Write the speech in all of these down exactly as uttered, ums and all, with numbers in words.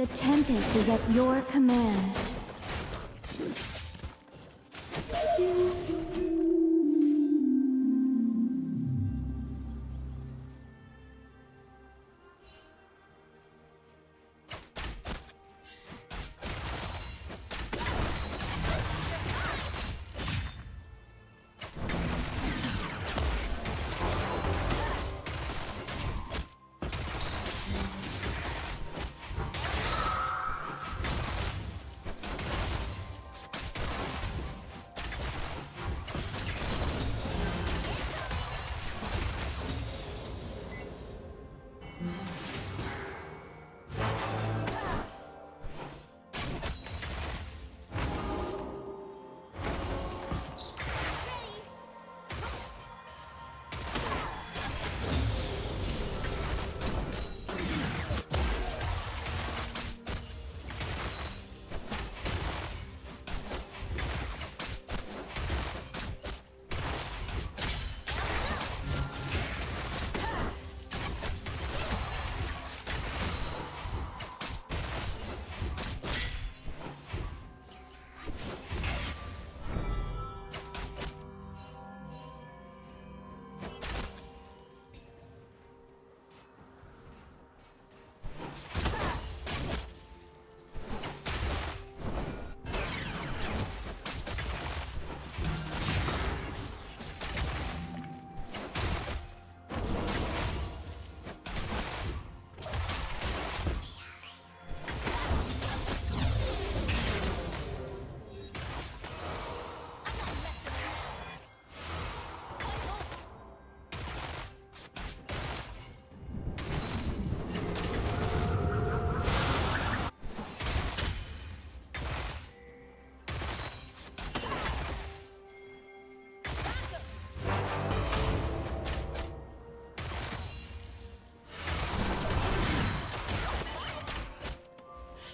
The Tempest is at your command.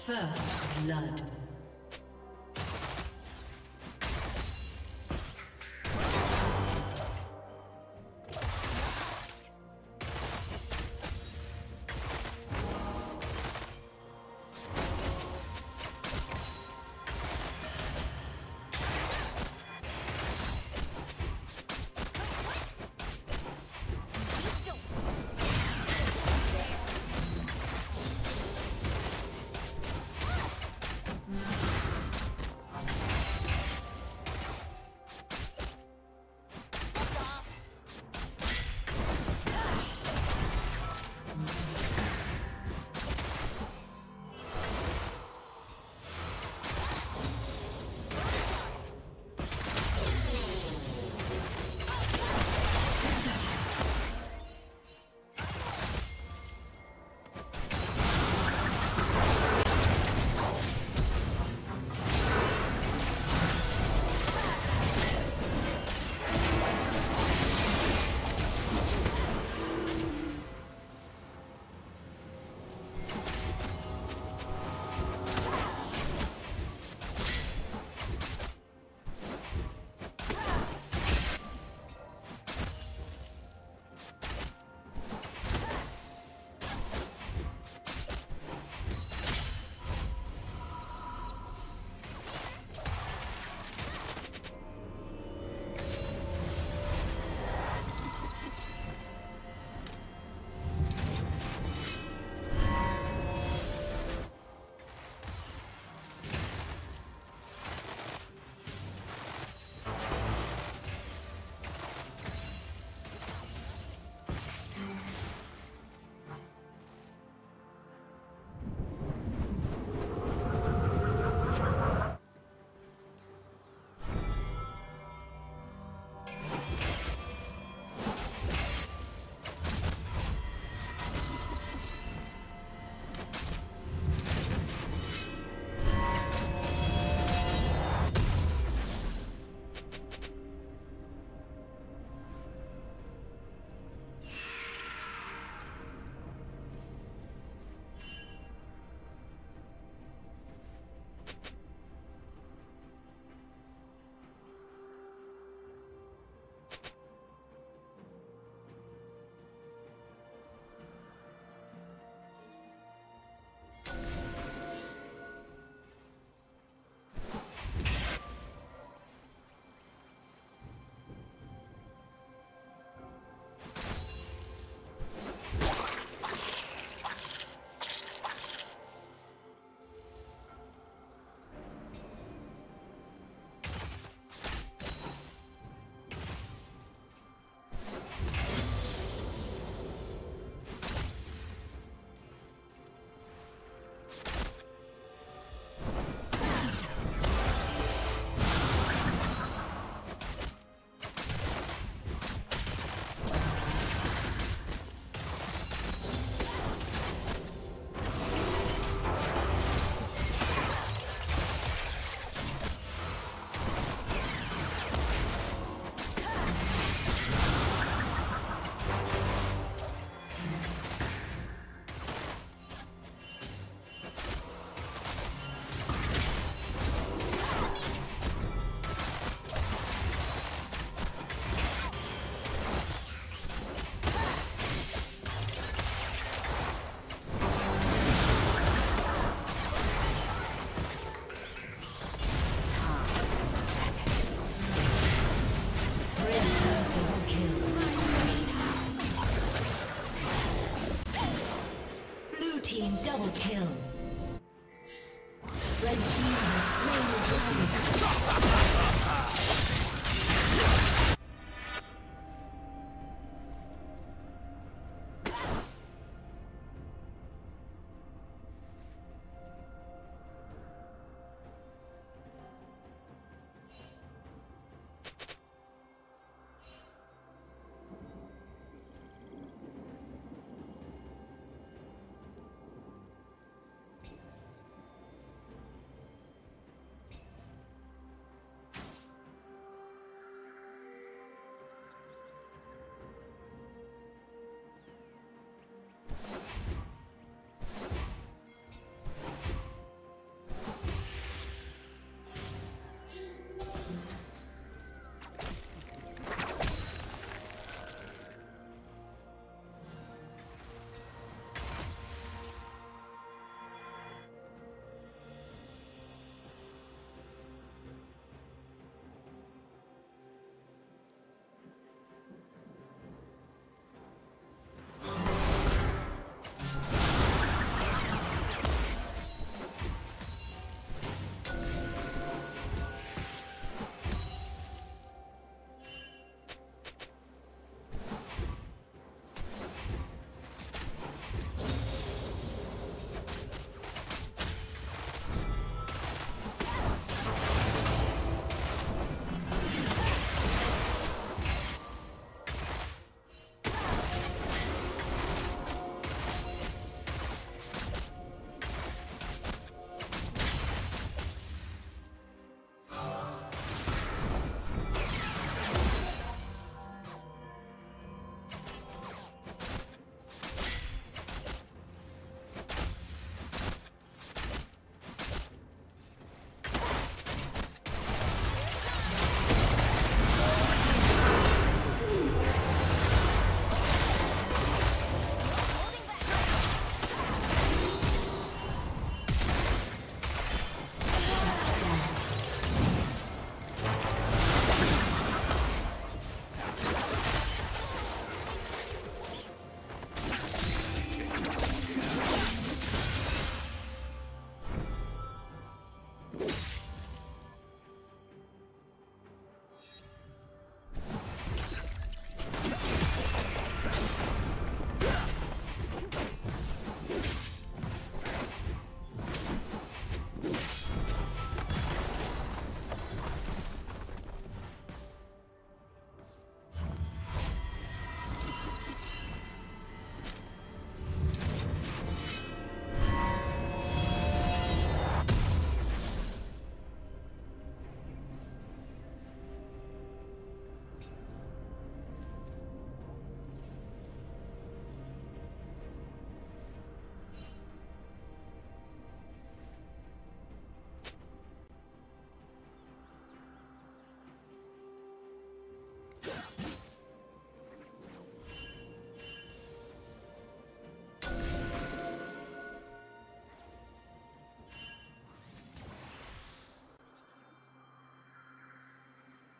First blood. Mm-hmm. kill. Red team has slain the dragon.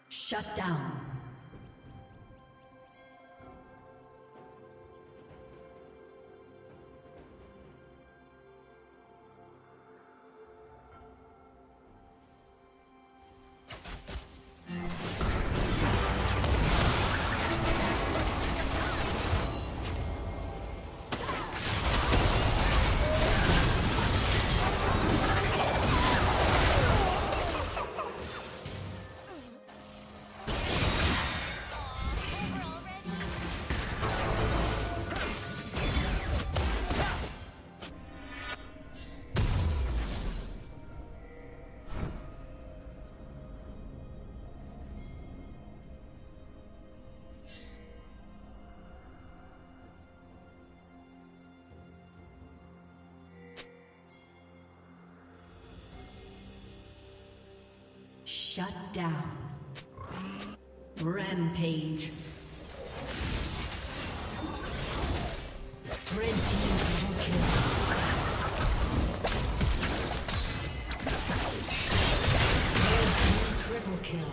Shut down. Shut down. Rampage. Red team double kill. Red team triple kill.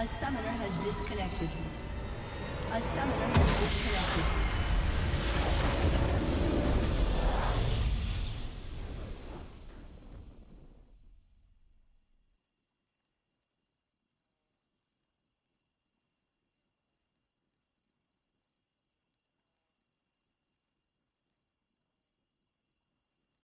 A summoner has disconnected. A summoner has disconnected.